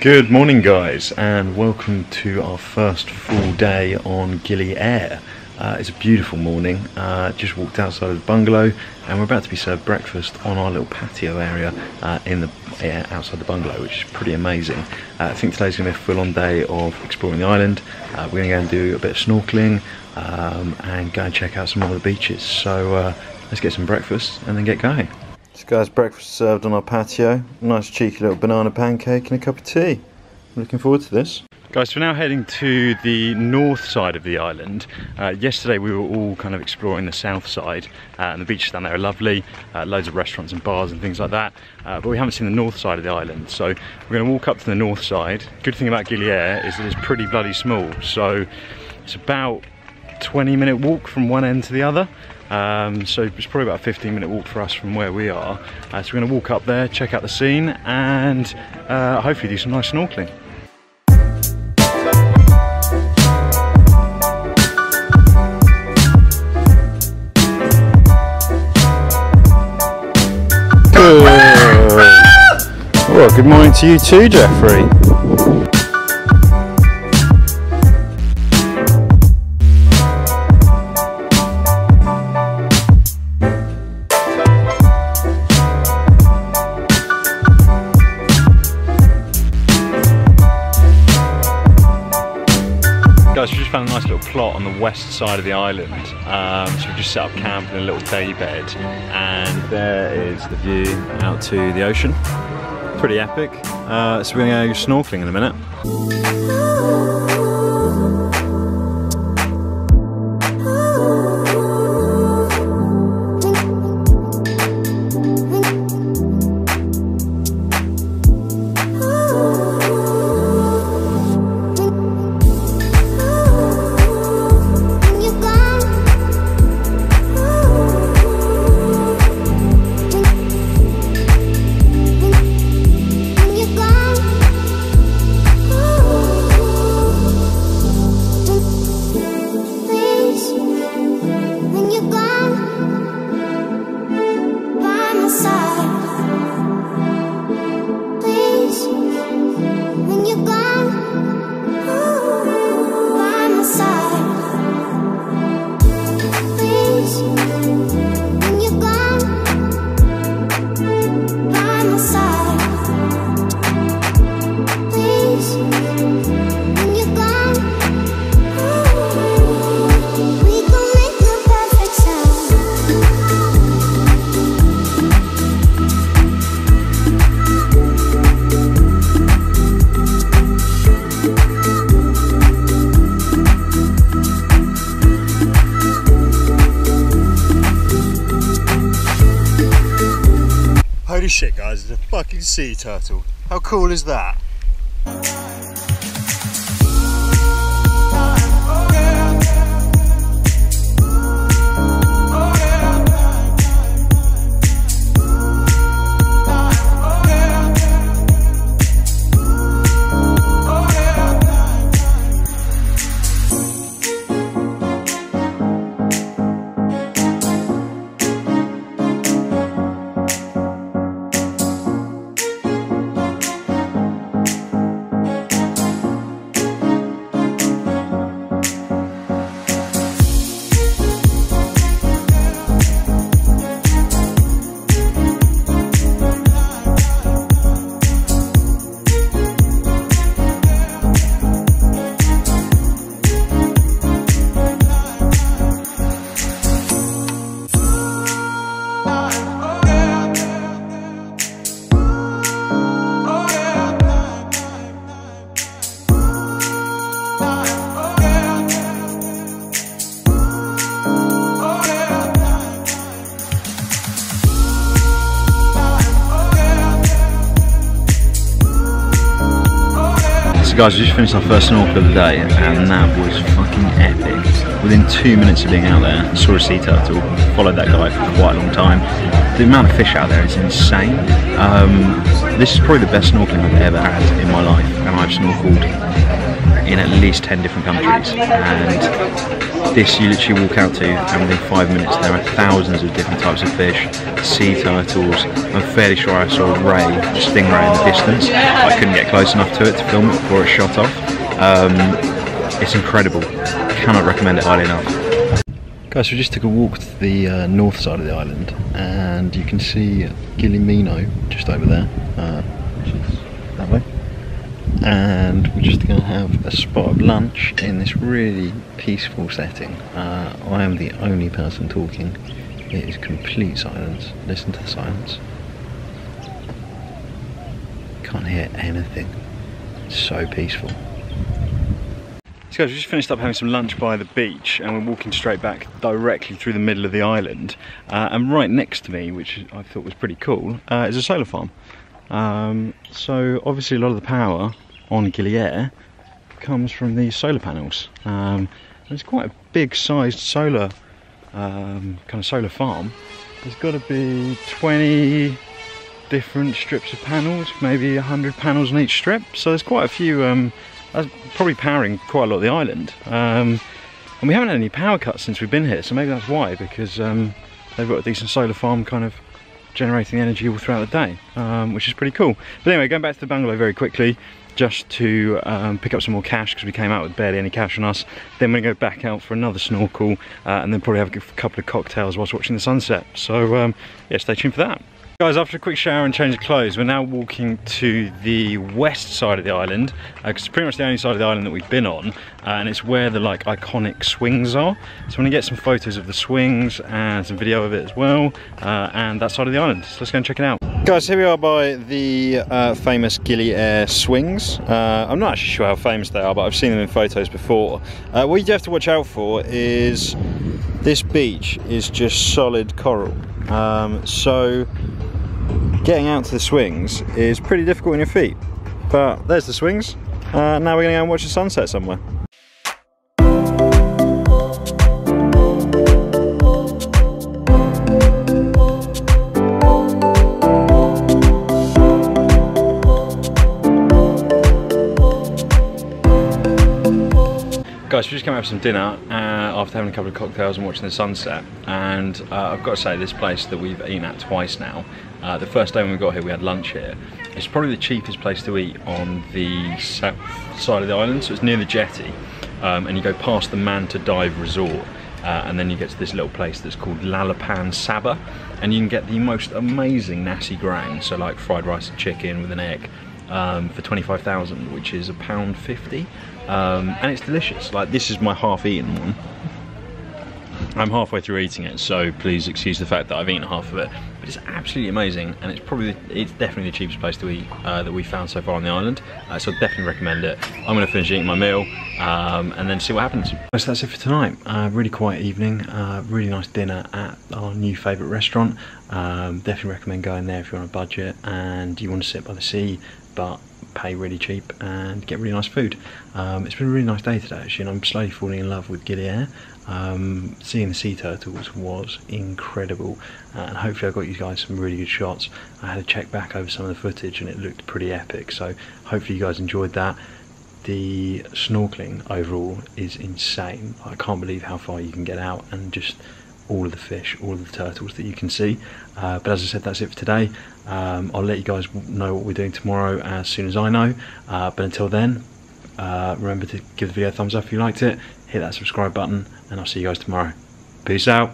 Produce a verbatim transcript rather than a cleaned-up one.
Good morning guys, and welcome to our first full day on Gili Air. Uh, it's a beautiful morning. Uh, just walked outside of the bungalow and we're about to be served breakfast on our little patio area uh, in the yeah, outside the bungalow, which is pretty amazing. Uh, I think today's going to be a full-on day of exploring the island. Uh, we're going to go and do a bit of snorkeling um, and go and check out some more of the beaches. So uh, let's get some breakfast and then get going. This guy's breakfast served on our patio. Nice cheeky little banana pancake and a cup of tea. I'm looking forward to this. Guys, we're now heading to the north side of the island. Uh, yesterday we were all kind of exploring the south side uh, and the beaches down there are lovely, uh, loads of restaurants and bars and things like that, uh, but we haven't seen the north side of the island, so we're going to walk up to the north side. Good thing about Gili Air is that it's pretty bloody small, so it's about twenty minute walk from one end to the other. Um, so it's probably about a fifteen minute walk for us from where we are. Uh, so we're going to walk up there, check out the scene and uh, hopefully do some nice snorkeling. Good. Well, good morning to you too, Jeffrey. Guys, we just found a nice little plot on the west side of the island, um, so we just set up camp in a little day bed, and there is the view out to the ocean. Pretty epic. Uh, so we're going to go snorkeling in a minute. Holy shit guys, it's a fucking sea turtle. How cool is that? Guys, we just finished our first snorkel of the day and that was fucking epic. Within two minutes of being out there, I saw a sea turtle, followed that guy for quite a long time. The amount of fish out there is insane. Um, this is probably the best snorkeling I've ever had in my life, and I've snorkeled in at least ten different countries, and this you literally walk out to and within five minutes there are thousands of different types of fish, sea turtles. I'm fairly sure I saw a ray, a stingray in the distance. I couldn't get close enough to it to film it before it shot off. Um, it's incredible, cannot recommend it highly enough. Guys, so we just took a walk to the uh, north side of the island, and you can see Gili Mino just over there, uh, which is that way. And we're just going to have a spot of lunch in this really peaceful setting. Uh, I am the only person talking. It is complete silence. Listen to the silence. Can't hear anything. It's so peaceful. So guys, we just finished up having some lunch by the beach, and we're walking straight back directly through the middle of the island, uh, and right next to me, which I thought was pretty cool, uh, is a solar farm. Um, so obviously a lot of the power on Gili Air comes from these solar panels. Um, it's quite a big sized solar, um, kind of solar farm. There's got to be twenty different strips of panels, maybe one hundred panels on each strip, so there's quite a few. Um, That's probably powering quite a lot of the island, um, and we haven't had any power cuts since we've been here, so maybe that's why, because um, they've got a decent solar farm kind of generating energy all throughout the day, um, which is pretty cool. But anyway, going back to the bungalow very quickly, just to um, pick up some more cash, because we came out with barely any cash on us. Then we're going to go back out for another snorkel, uh, and then probably have a couple of cocktails whilst watching the sunset. So um, yeah, stay tuned for that. Guys, after a quick shower and change of clothes, we're now walking to the west side of the island, because uh, it's pretty much the only side of the island that we've been on, uh, and it's where the like iconic swings are. So I'm gonna get some photos of the swings and some video of it as well, uh, and that side of the island. So let's go and check it out. Guys, here we are by the uh, famous Gili Air swings. Uh, I'm not actually sure how famous they are, but I've seen them in photos before. Uh, what you do have to watch out for is this beach is just solid coral. Um, so getting out to the swings is pretty difficult on your feet, but there's the swings. Uh, now we're gonna go and watch the sunset somewhere. Guys, we just came out for some dinner uh, after having a couple of cocktails and watching the sunset, and uh, I've got to say, this place that we've eaten at twice now. Uh, the first day when we got here, we had lunch here. It's probably the cheapest place to eat on the south side of the island, so it's near the jetty, um, and you go past the Manta Dive Resort, uh, and then you get to this little place that's called Lalapan Sabah, and you can get the most amazing nasi goreng, so like fried rice and chicken with an egg, um, for twenty-five thousand, which is a pound fifty, um, and it's delicious. Like, this is my half-eaten one. I'm halfway through eating it, so please excuse the fact that I've eaten half of it, but it's absolutely amazing, and it's probably, it's definitely the cheapest place to eat uh, that we've found so far on the island, uh, so I definitely recommend it. I'm going to finish eating my meal, um, and then see what happens. So that's it for tonight. Uh, really quiet evening, uh, really nice dinner at our new favourite restaurant. Um, definitely recommend going there if you're on a budget and you want to sit by the sea, but pay really cheap and get really nice food. Um, it's been a really nice day today actually, and I'm slowly falling in love with Gili Air. Um, seeing the sea turtles was incredible, uh, and hopefully I got you guys some really good shots. I had to check back over some of the footage and it looked pretty epic, so hopefully you guys enjoyed that. The snorkeling overall is insane. I can't believe how far you can get out, and just all of the fish, all of the turtles that you can see. Uh, but as I said, that's it for today. Um, I'll let you guys know what we're doing tomorrow as soon as I know. Uh, but until then, uh, remember to give the video a thumbs up if you liked it, hit that subscribe button, and I'll see you guys tomorrow. Peace out.